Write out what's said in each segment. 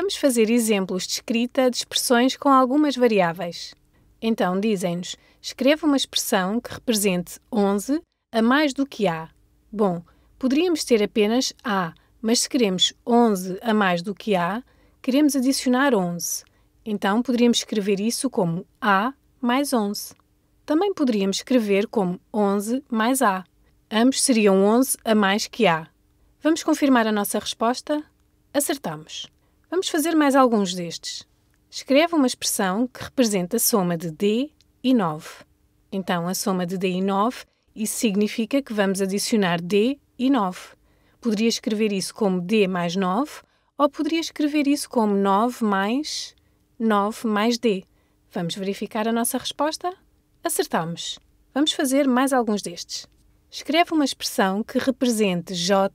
Vamos fazer exemplos de escrita de expressões com algumas variáveis. Então, dizem-nos, escreva uma expressão que represente 11 a mais do que A. Bom, poderíamos ter apenas A, mas se queremos 11 a mais do que A, queremos adicionar 11. Então, poderíamos escrever isso como A mais 11. Também poderíamos escrever como 11 mais A. Ambos seriam 11 a mais que A. Vamos confirmar a nossa resposta? Acertamos. Vamos fazer mais alguns destes. Escreva uma expressão que representa a soma de D e 9. Então, a soma de D e 9, isso significa que vamos adicionar D e 9. Poderia escrever isso como D mais 9, ou poderia escrever isso como 9 mais D. Vamos verificar a nossa resposta? Acertamos. Vamos fazer mais alguns destes. Escreve uma expressão que represente J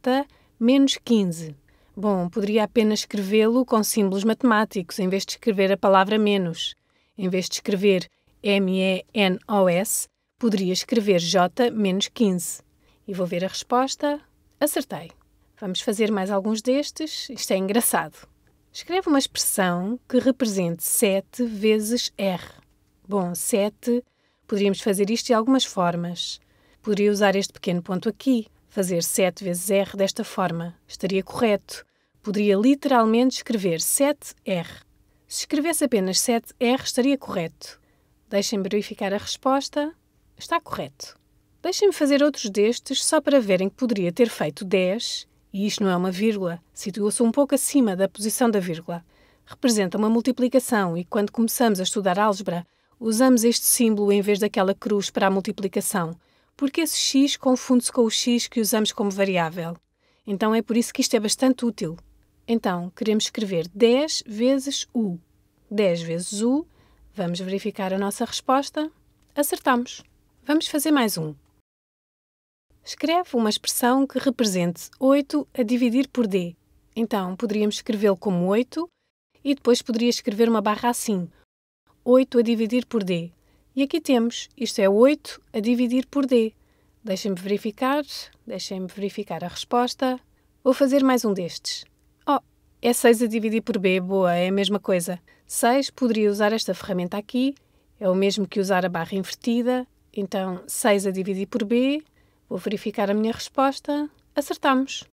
menos 15. Bom, poderia apenas escrevê-lo com símbolos matemáticos, em vez de escrever a palavra menos. Em vez de escrever MENOS, poderia escrever J menos 15. E vou ver a resposta. Acertei. Vamos fazer mais alguns destes. Isto é engraçado. Escreve uma expressão que represente 7 vezes R. Bom, 7, poderíamos fazer isto de algumas formas. Poderia usar este pequeno ponto aqui. Fazer 7 vezes R desta forma. Estaria correto. Poderia literalmente escrever 7R. Se escrevesse apenas 7R, estaria correto. Deixem-me verificar a resposta. Está correto. Deixem-me fazer outros destes só para verem que poderia ter feito 10. E isto não é uma vírgula. Situa-se um pouco acima da posição da vírgula. Representa uma multiplicação e quando começamos a estudar álgebra, usamos este símbolo em vez daquela cruz para a multiplicação. Porque esse x confunde-se com o x que usamos como variável. Então é por isso que isto é bastante útil. Então, queremos escrever 10 vezes u. 10 vezes u. Vamos verificar a nossa resposta. Acertamos. Vamos fazer mais um. Escreve uma expressão que represente 8 a dividir por d. Então, poderíamos escrevê-lo como 8 e depois poderia escrever uma barra assim. 8 a dividir por d. E aqui temos, isto é 8 a dividir por D. Deixem-me verificar a resposta. Vou fazer mais um destes. Oh, é 6 a dividir por B, boa, é a mesma coisa. 6, poderia usar esta ferramenta aqui, é o mesmo que usar a barra invertida. Então, 6 a dividir por B, vou verificar a minha resposta. Acertamos.